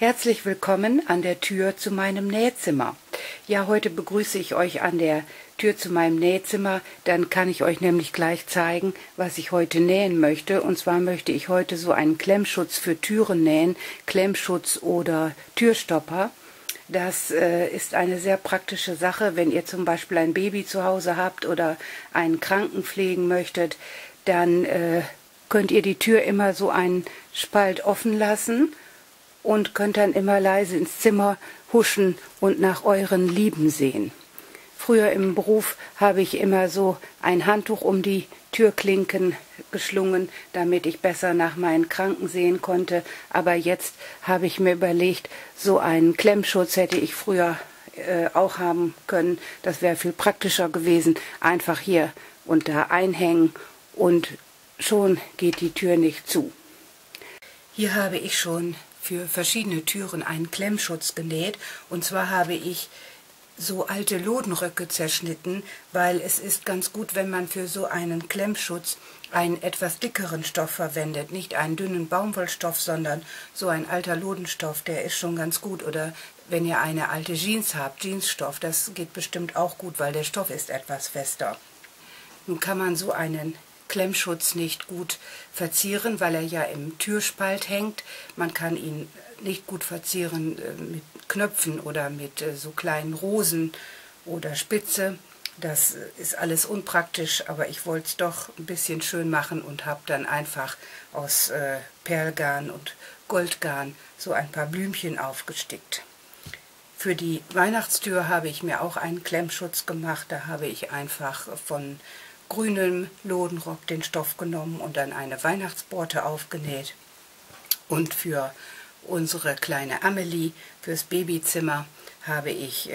Herzlich willkommen an der Tür zu meinem Nähzimmer. Ja, heute begrüße ich euch an der Tür zu meinem Nähzimmer, dann kann ich euch nämlich gleich zeigen, was ich heute nähen möchte. Und zwar möchte ich heute so einen Klemmschutz für Türen nähen, Klemmschutz oder Türstopper. Das ist eine sehr praktische Sache, wenn ihr zum Beispiel ein Baby zu Hause habt oder einen Kranken pflegen möchtet, dann könnt ihr die Tür immer so einen Spalt offen lassen und könnt dann immer leise ins Zimmer huschen und nach euren Lieben sehen. Früher im Beruf habe ich immer so ein Handtuch um die Türklinken geschlungen, damit ich besser nach meinen Kranken sehen konnte. Aber jetzt habe ich mir überlegt, so einen Klemmschutz hätte ich früher auch haben können. Das wäre viel praktischer gewesen. Einfach hier und da einhängen und schon geht die Tür nicht zu. Hier habe ich schon für verschiedene Türen einen Klemmschutz genäht, und zwar habe ich so alte Lodenröcke zerschnitten, weil es ist ganz gut, wenn man für so einen Klemmschutz einen etwas dickeren Stoff verwendet, nicht einen dünnen Baumwollstoff, sondern so ein alter Lodenstoff, der ist schon ganz gut, oder wenn ihr eine alte Jeans habt, Jeansstoff, das geht bestimmt auch gut, weil der Stoff ist etwas fester. Nun kann man so einen Klemmschutz nicht gut verzieren, weil er ja im Türspalt hängt. Man kann ihn nicht gut verzieren mit Knöpfen oder mit so kleinen Rosen oder Spitze. Das ist alles unpraktisch, aber ich wollte es doch ein bisschen schön machen und habe dann einfach aus Perlgarn und Goldgarn so ein paar Blümchen aufgestickt. Für die Weihnachtstür habe ich mir auch einen Klemmschutz gemacht. Da habe ich einfach von grünem Lodenrock den Stoff genommen und dann eine Weihnachtsborte aufgenäht. Und für unsere kleine Amelie, fürs Babyzimmer, habe ich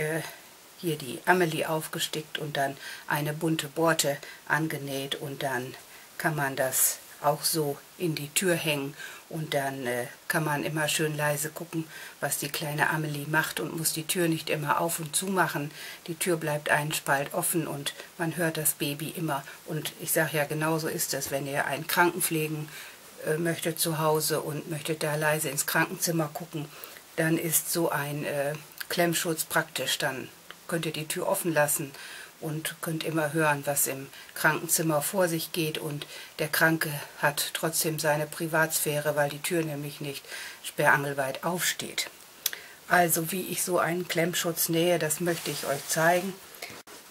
hier die Amelie aufgestickt und dann eine bunte Borte angenäht, und dann kann man das auch so in die Tür hängen und dann kann man immer schön leise gucken, was die kleine Amelie macht, und muss die Tür nicht immer auf und zu machen. Die Tür bleibt einen Spalt offen und man hört das Baby immer. Und ich sage ja, genauso ist es, wenn ihr einen Kranken pflegen möchtet zu Hause und möchtet da leise ins Krankenzimmer gucken, dann ist so ein Klemmschutz praktisch. Dann könnt ihr die Tür offen lassen und könnt immer hören, was im Krankenzimmer vor sich geht, und der Kranke hat trotzdem seine Privatsphäre, weil die Tür nämlich nicht sperrangelweit aufsteht. Also wie ich so einen Klemmschutz nähe, das möchte ich euch zeigen.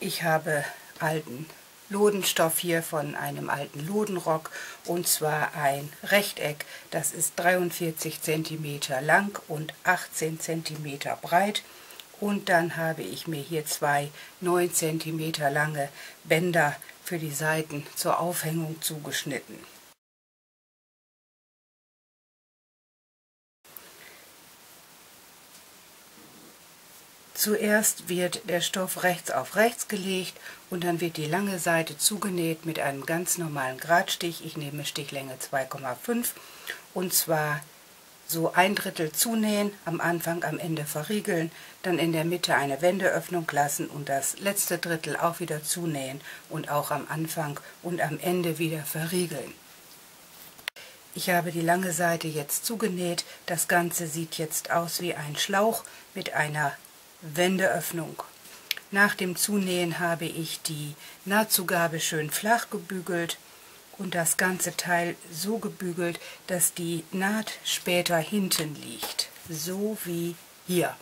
Ich habe alten Lodenstoff hier von einem alten Lodenrock, und zwar ein Rechteck, das ist 43 cm lang und 18 cm breit. Und dann habe ich mir hier zwei 9 cm lange Bänder für die Seiten zur Aufhängung zugeschnitten. Zuerst wird der Stoff rechts auf rechts gelegt und dann wird die lange Seite zugenäht mit einem ganz normalen Geradstich. Ich nehme Stichlänge 2,5, und zwar so 1/3 zunähen, am Anfang, am Ende verriegeln, dann in der Mitte eine Wendeöffnung lassen und das letzte Drittel auch wieder zunähen und auch am Anfang und am Ende wieder verriegeln. Ich habe die lange Seite jetzt zugenäht. Das Ganze sieht jetzt aus wie ein Schlauch mit einer Wendeöffnung. Nach dem Zunähen habe ich die Nahtzugabe schön flach gebügelt und das ganze Teil so gebügelt, dass die Naht später hinten liegt, so wie hier.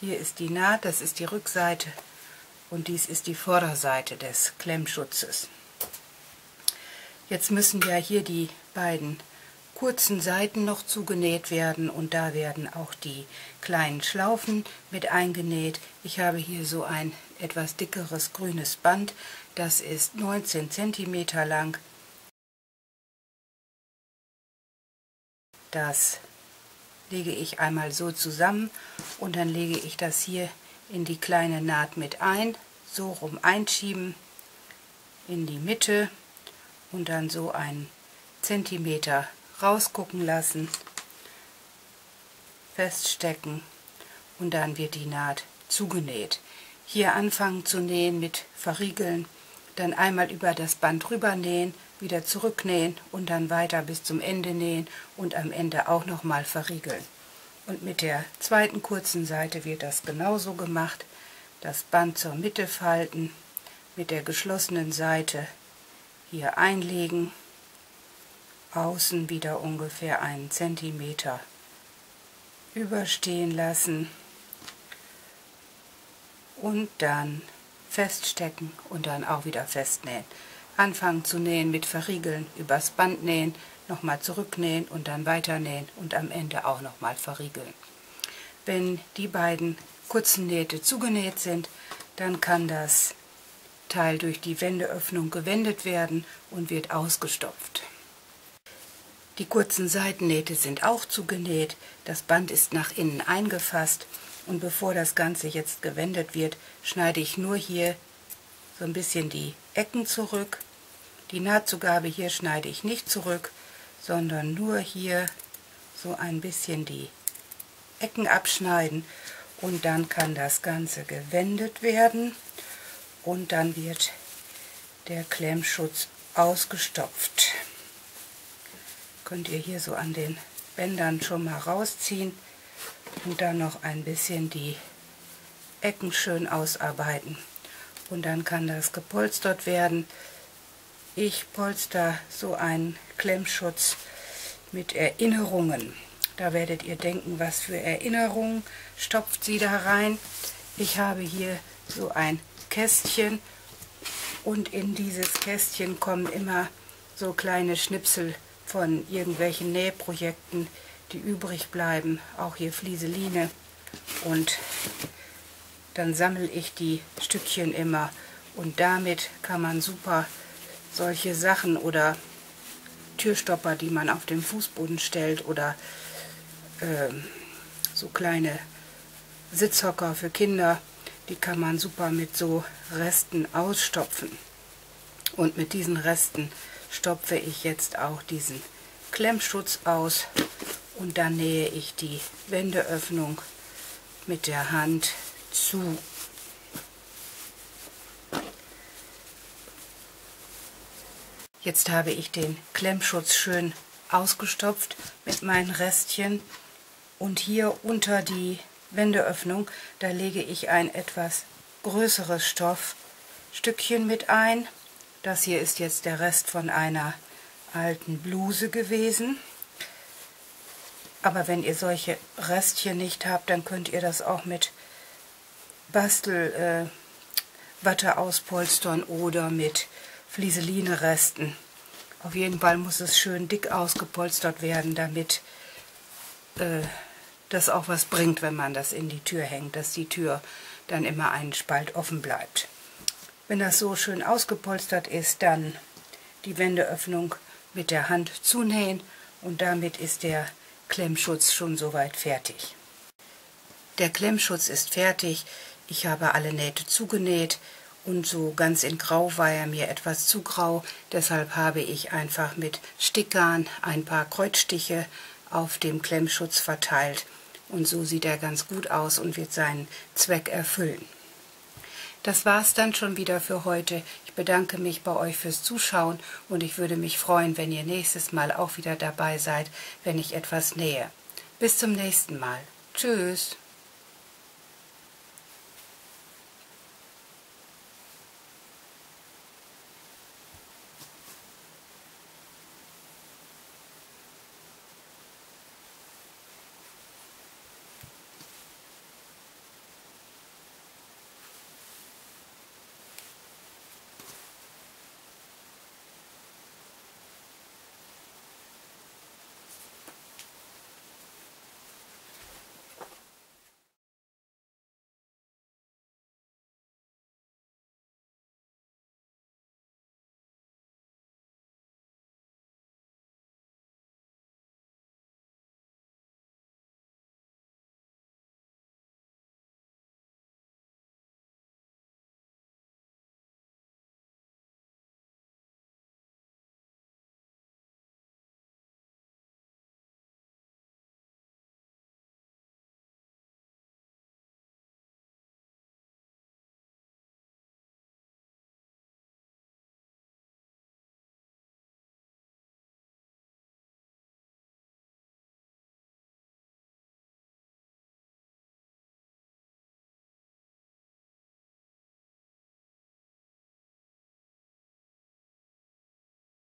Hier ist die Naht, das ist die Rückseite, und dies ist die Vorderseite des Klemmschutzes. Jetzt müssen ja hier die beiden kurzen Seiten noch zugenäht werden, und da werden auch die kleinen Schlaufen mit eingenäht. Ich habe hier so ein etwas dickeres grünes Band, das ist 19 cm lang. Das lege ich einmal so zusammen und dann lege ich das hier in die kleine Naht mit ein, so rum einschieben in die Mitte und dann so einen Zentimeter rausgucken lassen, feststecken, und dann wird die Naht zugenäht. Hier anfangen zu nähen mit Verriegeln, dann einmal über das Band rüber nähen, wieder zurücknähen und dann weiter bis zum Ende nähen und am Ende auch nochmal verriegeln. Und mit der zweiten kurzen Seite wird das genauso gemacht. Das Band zur Mitte falten, mit der geschlossenen Seite hier einlegen, außen wieder ungefähr 1 cm überstehen lassen und dann feststecken und dann auch wieder festnähen. Anfangen zu nähen mit verriegeln, übers Band nähen, nochmal zurücknähen und dann weiter nähen und am Ende auch nochmal verriegeln. Wenn die beiden kurzen Nähte zugenäht sind, dann kann das Teil durch die Wendeöffnung gewendet werden und wird ausgestopft. Die kurzen Seitennähte sind auch zugenäht, das Band ist nach innen eingefasst und bevor das Ganze jetzt gewendet wird, schneide ich nur hier so ein bisschen die Ecken zurück. Die Nahtzugabe hier schneide ich nicht zurück, sondern nur hier so ein bisschen die Ecken abschneiden und dann kann das Ganze gewendet werden und dann wird der Klemmschutz ausgestopft. Könnt ihr hier so an den Bändern schon mal rausziehen und dann noch ein bisschen die Ecken schön ausarbeiten. Und dann kann das gepolstert werden. Ich polster so einen Klemmschutz mit Erinnerungen. Da werdet ihr denken, was für Erinnerungen stopft sie da rein. Ich habe hier so ein Kästchen und in dieses Kästchen kommen immer so kleine Schnipsel von irgendwelchen Nähprojekten, die übrig bleiben, auch hier Flieseline, und dann sammle ich die Stückchen immer und damit kann man super solche Sachen oder Türstopper, die man auf den Fußboden stellt, oder so kleine Sitzhocker für Kinder, die kann man super mit so Resten ausstopfen. Und mit diesen Resten stopfe ich jetzt auch diesen Klemmschutz aus und dann nähe ich die Wendeöffnung mit der Hand zu. Jetzt habe ich den Klemmschutz schön ausgestopft mit meinen Restchen und hier unter die Wendeöffnung, da lege ich ein etwas größeres Stoffstückchen mit ein. Das hier ist jetzt der Rest von einer alten Bluse gewesen. Aber wenn ihr solche Restchen nicht habt, dann könnt ihr das auch mit Bastelwatte auspolstern oder mit Flieseline-Resten. Auf jeden Fall muss es schön dick ausgepolstert werden, damit das auch was bringt, wenn man das in die Tür hängt, dass die Tür dann immer einen Spalt offen bleibt. Wenn das so schön ausgepolstert ist, dann die Wendeöffnung mit der Hand zunähen und damit ist der Klemmschutz schon soweit fertig. Der Klemmschutz ist fertig, ich habe alle Nähte zugenäht und so ganz in Grau war er mir etwas zu grau, deshalb habe ich einfach mit Stickgarn ein paar Kreuzstiche auf dem Klemmschutz verteilt und so sieht er ganz gut aus und wird seinen Zweck erfüllen. Das war's dann schon wieder für heute. Ich bedanke mich bei euch fürs Zuschauen und ich würde mich freuen, wenn ihr nächstes Mal auch wieder dabei seid, wenn ich etwas nähe. Bis zum nächsten Mal. Tschüss!